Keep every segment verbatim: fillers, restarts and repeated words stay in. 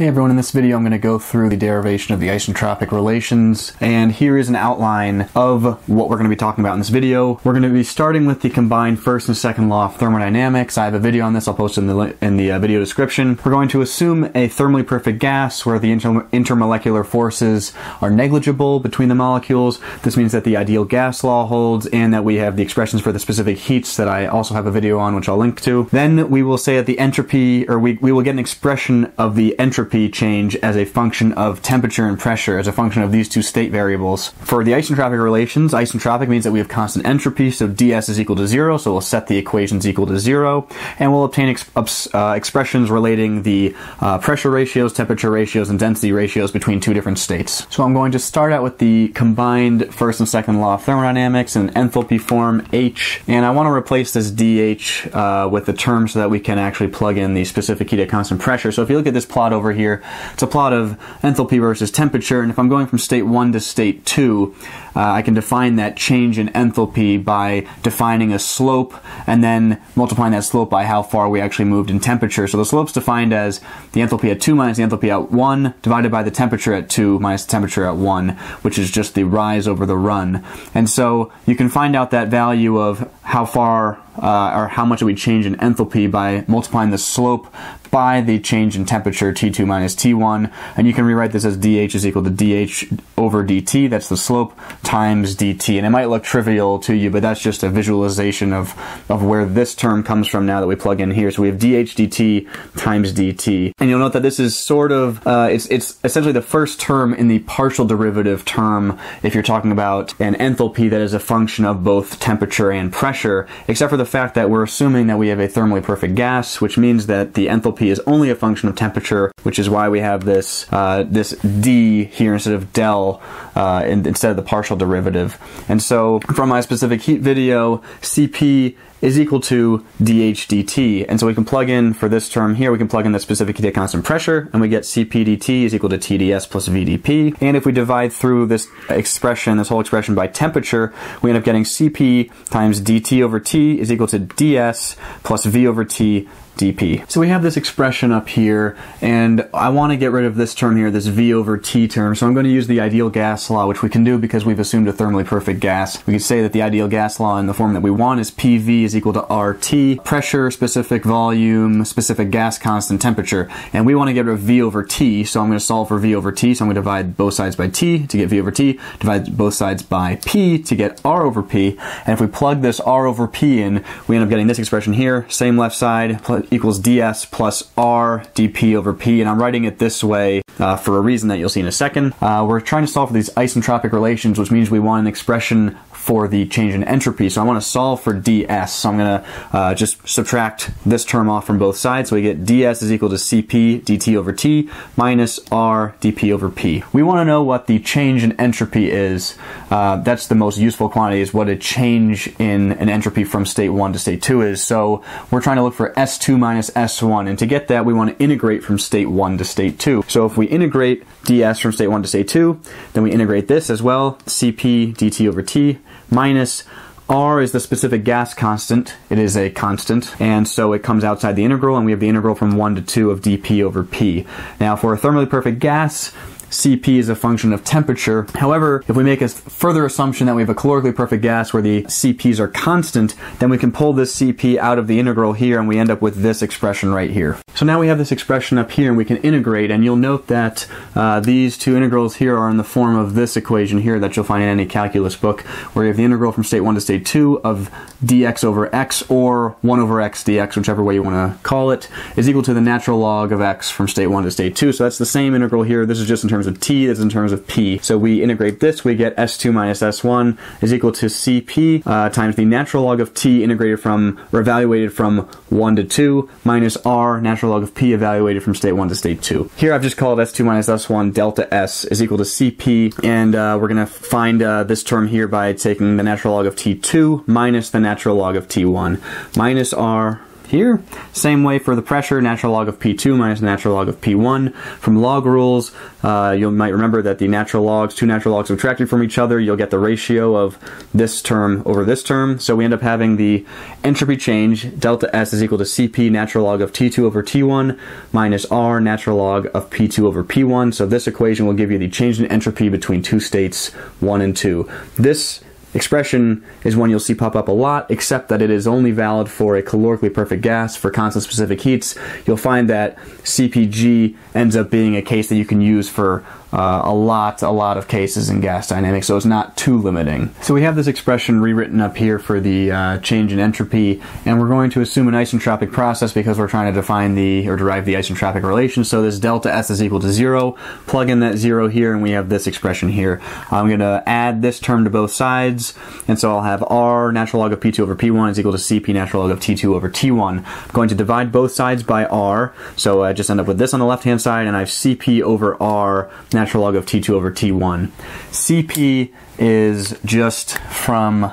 Hey everyone, in this video I'm going to go through the derivation of the isentropic relations, and here is an outline of what we're going to be talking about in this video. We're going to be starting with the combined first and second law of thermodynamics. I have a video on this, I'll post it in the, in the uh, video description. We're going to assume a thermally perfect gas where the inter intermolecular forces are negligible between the molecules. This means that the ideal gas law holds and that we have the expressions for the specific heats that I also have a video on, which I'll link to. Then we will say that the entropy, or we, we will get an expression of the entropy change as a function of temperature and pressure, as a function of these two state variables. For the isentropic relations, isentropic means that we have constant entropy, so ds is equal to zero, so we'll set the equations equal to zero, and we'll obtain ex ups, uh, expressions relating the uh, pressure ratios, temperature ratios, and density ratios between two different states. So I'm going to start out with the combined first and second law of thermodynamics in enthalpy form, H, and I want to replace this dH uh, with the term so that we can actually plug in the specific heat at constant pressure. So if you look at this plot over here, Here. It's a plot of enthalpy versus temperature, and if I'm going from state one to state two, uh, I can define that change in enthalpy by defining a slope and then multiplying that slope by how far we actually moved in temperature. So the slope's defined as the enthalpy at two minus the enthalpy at one divided by the temperature at two minus the temperature at one, which is just the rise over the run. And so you can find out that value of how far uh, or how much we change in enthalpy by multiplying the slope by the change in temperature, T two minus T one, and you can rewrite this as dH is equal to dH over dt, that's the slope, times dt. And it might look trivial to you, but that's just a visualization of, of where this term comes from now that we plug in here. So we have dH dt times dt. And you'll note that this is sort of, uh, it's, it's essentially the first term in the partial derivative term if you're talking about an enthalpy that is a function of both temperature and pressure, except for the fact that we're assuming that we have a thermally perfect gas, which means that the enthalpy is only a function of temperature, which is why we have this uh, this d here instead of del, uh, in, instead of the partial derivative. And so from my specific heat video, Cp is equal to dH dt, and so we can plug in for this term here, we can plug in the specific heat at constant pressure, and we get Cp dt is equal to T d S plus V d P. And if we divide through this expression, this whole expression by temperature, we end up getting Cp times dt over T is equal to ds plus V over T dP. So we have this expression up here, and I want to get rid of this term here, this V over T term, so I'm going to use the ideal gas law, which we can do because we've assumed a thermally perfect gas. We could say that the ideal gas law in the form that we want is P V is equal to R T, pressure, specific volume, specific gas constant, temperature, and we want to get rid of V over T, so I'm going to solve for V over T, so I'm going to divide both sides by T to get V over T, divide both sides by P to get R over P, and if we plug this R over P in, we end up getting this expression here, same left side, equals ds plus r dp over p, and I'm writing it this way uh, for a reason that you'll see in a second. Uh, we're trying to solve for these isentropic relations, which means we want an expression for the change in entropy, so I want to solve for ds, so I'm going to uh, just subtract this term off from both sides, so we get ds is equal to Cp dt over T minus r dp over p. We want to know what the change in entropy is. Uh, that's the most useful quantity, is what a change in an entropy from state one to state two is, so we're trying to look for S two minus S one, and to get that we want to integrate from state one to state two. So if we integrate ds from state one to state two, then we integrate this as well, Cp dt over T, minus R is the specific gas constant, it is a constant, and so it comes outside the integral, and we have the integral from one to two of dP over P. Now for a thermally perfect gas, Cp is a function of temperature. However, if we make a further assumption that we have a calorically perfect gas where the Cp's are constant, then we can pull this Cp out of the integral here, and we end up with this expression right here. So now we have this expression up here, and we can integrate, and you'll note that uh, these two integrals here are in the form of this equation here that you'll find in any calculus book, where you have the integral from state one to state two of dx over x, or one over x dx, whichever way you want to call it, is equal to the natural log of x from state one to state two. So that's the same integral here, this is just in terms of T, that's in terms of P. So we integrate this, we get S two minus S one is equal to Cp uh, times the natural log of T integrated from, or evaluated from one to two, minus R, natural log of P evaluated from state one to state two. Here I've just called S two minus S one delta S is equal to Cp, and uh, we're going to find uh, this term here by taking the natural log of T two minus the natural log of T one, minus R here. Same way for the pressure, natural log of P two minus natural log of P one. From log rules, uh, you might remember that the natural logs, two natural logs subtracted from each other, you'll get the ratio of this term over this term. So we end up having the entropy change, delta S is equal to C P natural log of T two over T one minus R natural log of P two over P one. So this equation will give you the change in entropy between two states, one and two. This expression is one you'll see pop up a lot, except that it is only valid for a calorically perfect gas. For constant specific heats, you'll find that C P G ends up being a case that you can use for uh, a lot, a lot of cases in gas dynamics, so it's not too limiting. So we have this expression rewritten up here for the uh, change in entropy, and we're going to assume an isentropic process because we're trying to define the, or derive the isentropic relation. So this delta S is equal to zero. Plug in that zero here, and we have this expression here. I'm going to add this term to both sides. And so I'll have R natural log of P two over P one is equal to C P natural log of T two over T one. I'm going to divide both sides by R, so I just end up with this on the left-hand side, and I have C P over R natural log of T two over T one. C P is just from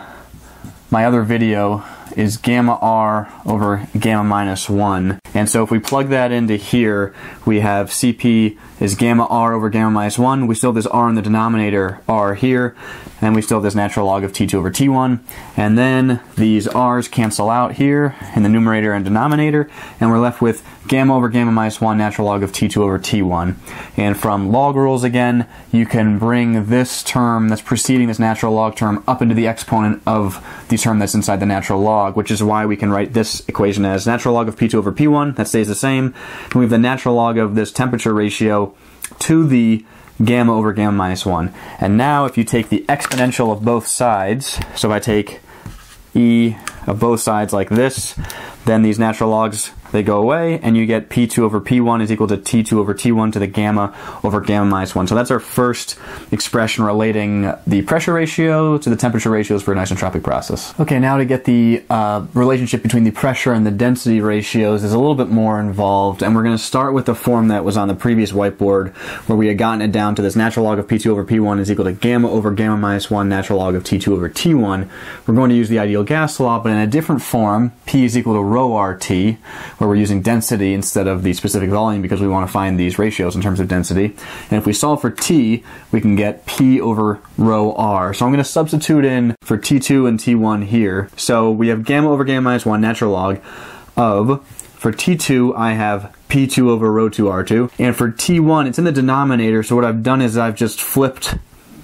my other video, is gamma R over gamma minus one. And so if we plug that into here, we have C P is gamma R over gamma minus one. We still have this R in the denominator, R here, and we still have this natural log of T two over T one. And then these R's cancel out here in the numerator and denominator, and we're left with gamma over gamma minus one natural log of T two over T one. And from log rules again, you can bring this term that's preceding this natural log term up into the exponent of the term that's inside the natural log, which is why we can write this equation as natural log of P two over P one. That stays the same. And we have the natural log of this temperature ratio to the gamma over gamma minus one. And now if you take the exponential of both sides, so if I take E of both sides like this, then these natural logs, they go away, and you get P two over P one is equal to T two over T one to the gamma over gamma minus one. So that's our first expression relating the pressure ratio to the temperature ratios for an isentropic process. Okay, now to get the uh, relationship between the pressure and the density ratios is a little bit more involved, and we're going to start with the form that was on the previous whiteboard where we had gotten it down to this natural log of P two over P one is equal to gamma over gamma minus one natural log of T two over T one. We're going to use the ideal gas law, but in a different form, P is equal to rho R T, where we're using density instead of the specific volume because we want to find these ratios in terms of density. And if we solve for T, we can get P over rho R. So I'm going to substitute in for T two and T one here. So we have gamma over gamma minus one natural log of, for T two I have P two over rho two R two. And for T one, it's in the denominator, so what I've done is I've just flipped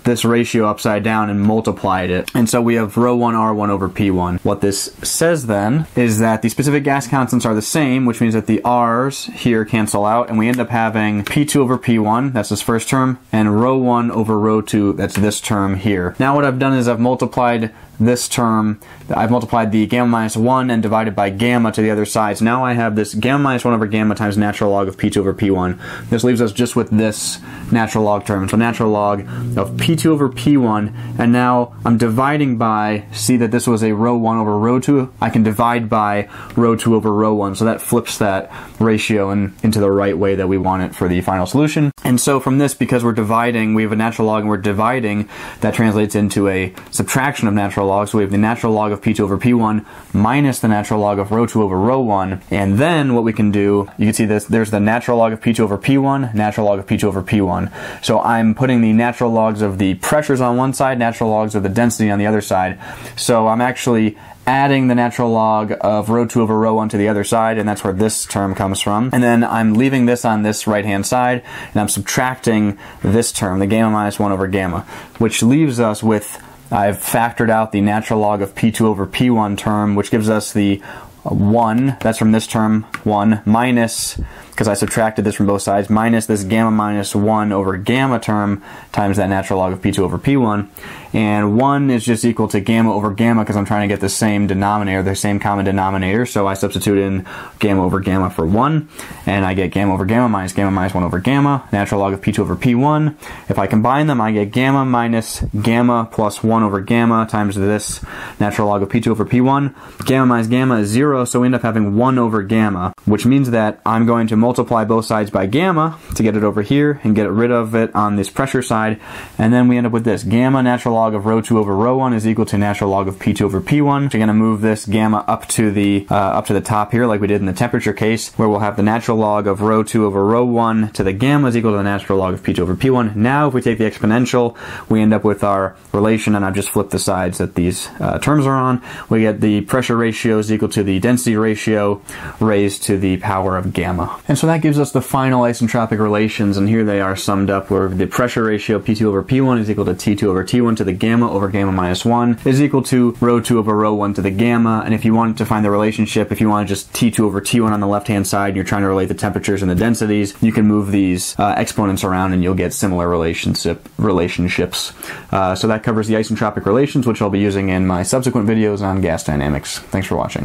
this ratio upside down and multiplied it. And so we have rho one R one over P one. What this says then is that the specific gas constants are the same, which means that the R's here cancel out, and we end up having P two over P one, that's this first term, and rho one over rho two, that's this term here. Now what I've done is I've multiplied this term, I've multiplied the gamma minus one and divided by gamma to the other side. So now I have this gamma minus one over gamma times natural log of P two over P one. This leaves us just with this natural log term. So natural log of P two over P one, and now I'm dividing by, see that this was a rho one over rho two, I can divide by rho two over rho one, so that flips that ratio in, into the right way that we want it for the final solution. And so from this, because we're dividing, we have a natural log and we're dividing, that translates into a subtraction of natural log. So we have the natural log of P two over P one minus the natural log of rho two over rho one. And then what we can do, you can see this, there's the natural log of P two over P one, natural log of P two over P one. So I'm putting the natural logs of the pressures on one side, natural logs of the density on the other side. So I'm actually adding the natural log of rho two over rho one to the other side, and that's where this term comes from. And then I'm leaving this on this right-hand side, and I'm subtracting this term, the gamma minus one over gamma, which leaves us with, I've factored out the natural log of P two over P one term, which gives us the one, that's from this term, one, minus, because I subtracted this from both sides, minus this gamma minus one over gamma term times that natural log of P two over P one. And one is just equal to gamma over gamma because I'm trying to get the same denominator, the same common denominator, so I substitute in gamma over gamma for one, and I get gamma over gamma minus gamma minus one over gamma, natural log of P two over P one. If I combine them, I get gamma minus gamma plus one over gamma times this natural log of P two over P one. Gamma minus gamma is zero, so we end up having one over gamma, which means that I'm going to multiply both sides by gamma to get it over here and get rid of it on this pressure side, and then we end up with this gamma natural log log of rho two over rho one is equal to natural log of P two over P one. So you're going to move this gamma up to the uh, up to the top here, like we did in the temperature case, where we'll have the natural log of rho two over rho one to the gamma is equal to the natural log of P two over P one. Now, if we take the exponential, we end up with our relation, and I've just flipped the sides that these uh, terms are on. We get the pressure ratio is equal to the density ratio raised to the power of gamma. And so that gives us the final isentropic relations, and here they are summed up, where the pressure ratio P two over P one is equal to T two over T one to the gamma over gamma minus one is equal to rho two over rho one to the gamma. And if you wanted to find the relationship, if you want to just T two over T one on the left-hand side, and you're trying to relate the temperatures and the densities, you can move these uh, exponents around and you'll get similar relationship relationships. Uh, so that covers the isentropic relations, which I'll be using in my subsequent videos on gas dynamics. Thanks for watching.